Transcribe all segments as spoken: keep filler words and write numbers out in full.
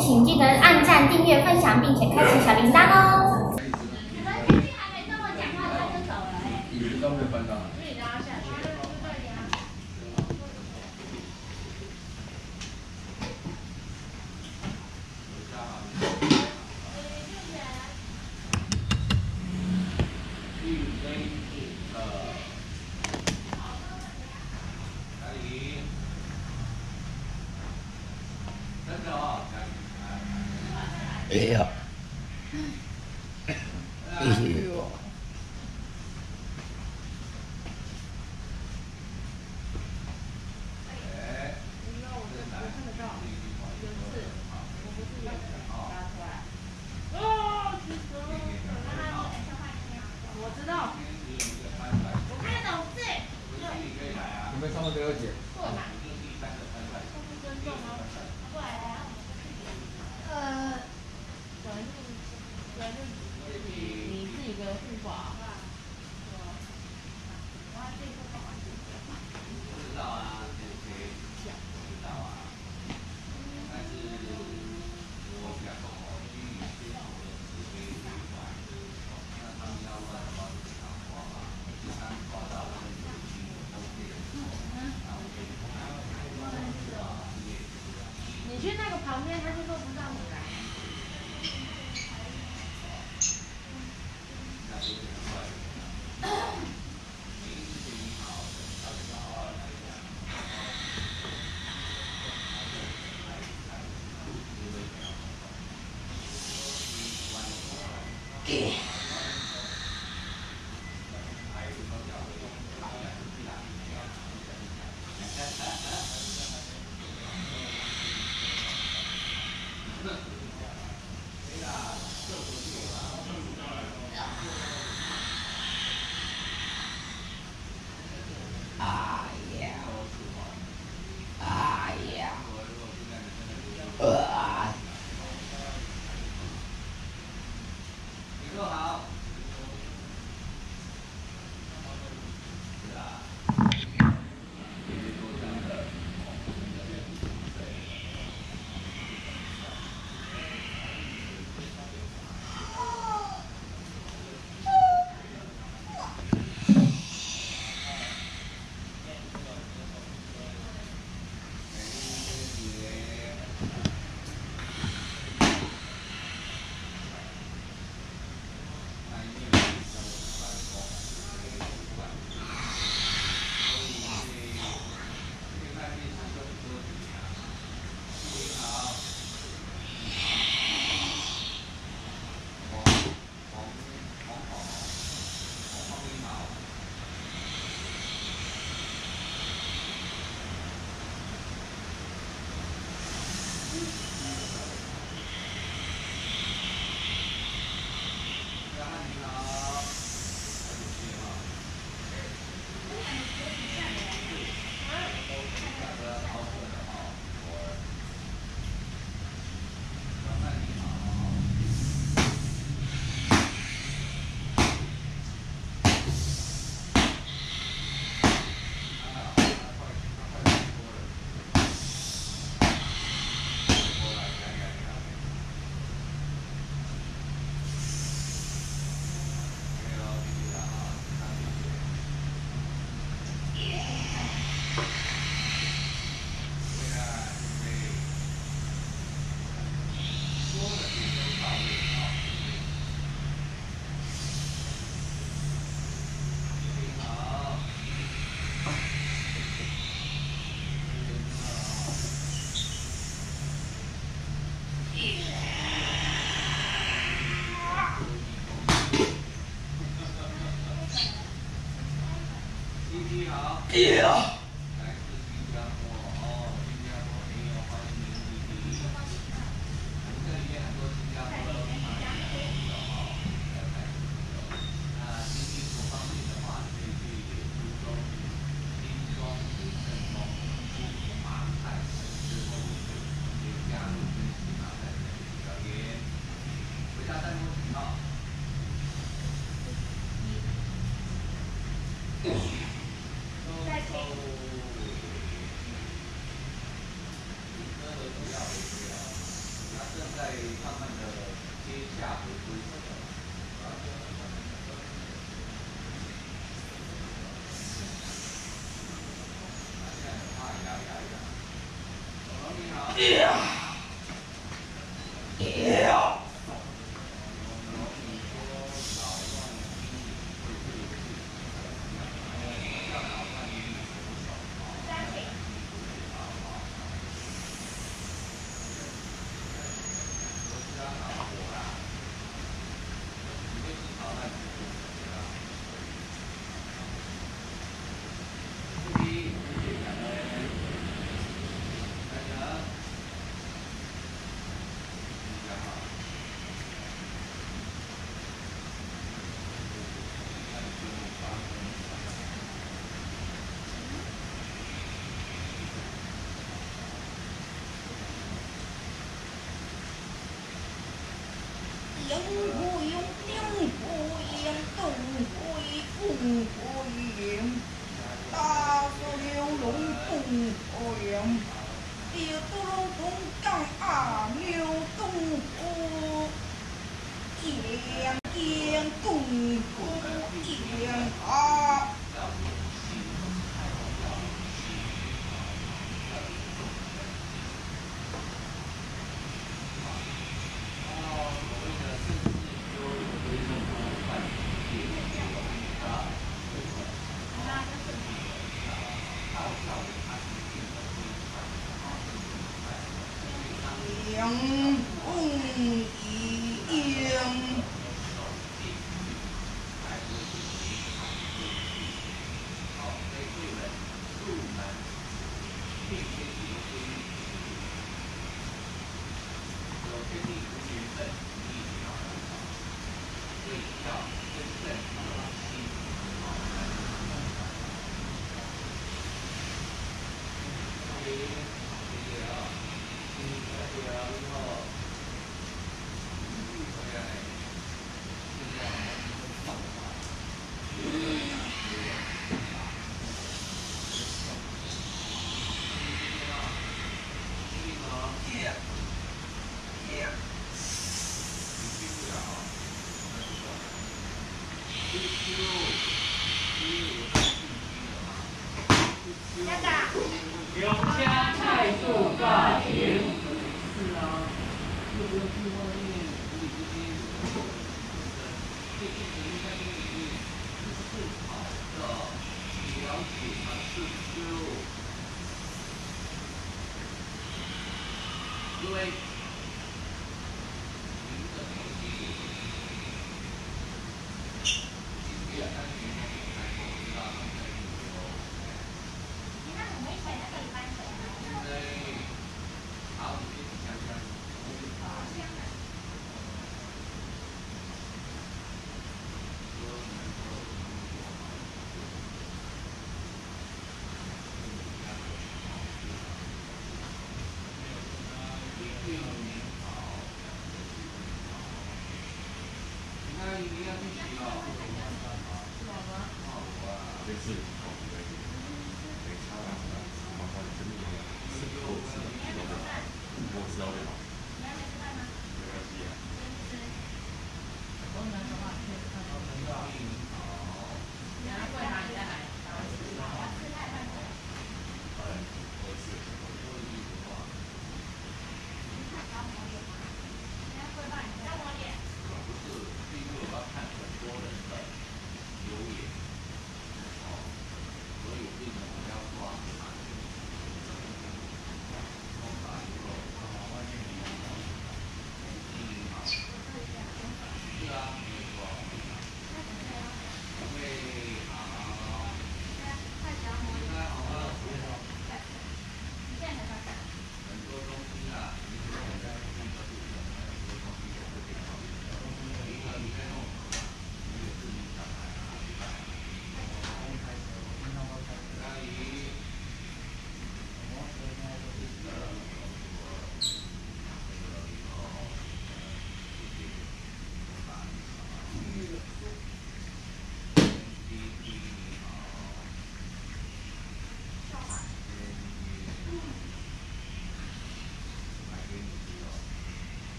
请记得按赞、订阅、分享，并且开启小铃铛哦。你们今天还没跟我讲话，他就走了哎。你们都没有班长。所以拉下去。对呀。哎呀！哎呦！哎，你要我这我看得到，有字，我不是有字拉出来。哦，其实我知道，我看得懂字。你们上面都有解。错吧？不不尊重吗？过来呀！呃。 你自己的护法。知道啊，这些知道啊，但是我想我去接受的是非对话，那他们要问我怎么说嘛，就算说到我们自己都可以说，那我也不能说啊。你去那个旁边，他就够不到你了。 Yeah. Yeah. 这在慢慢的接下回归。Yeah. Yeah.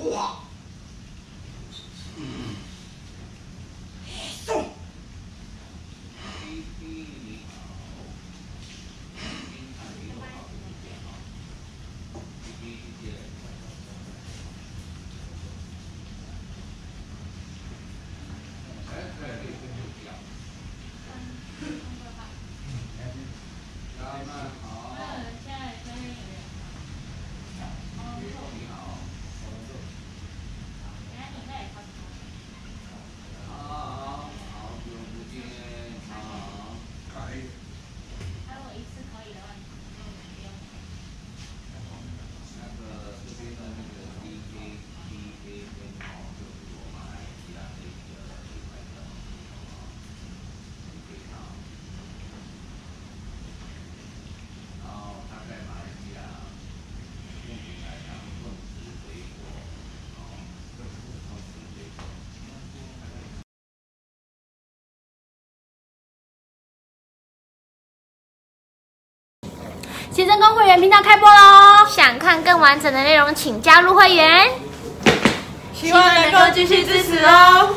护好。嗯 齐真宫会员频道开播喽！想看更完整的内容，请加入会员。希望能够继续支持哦。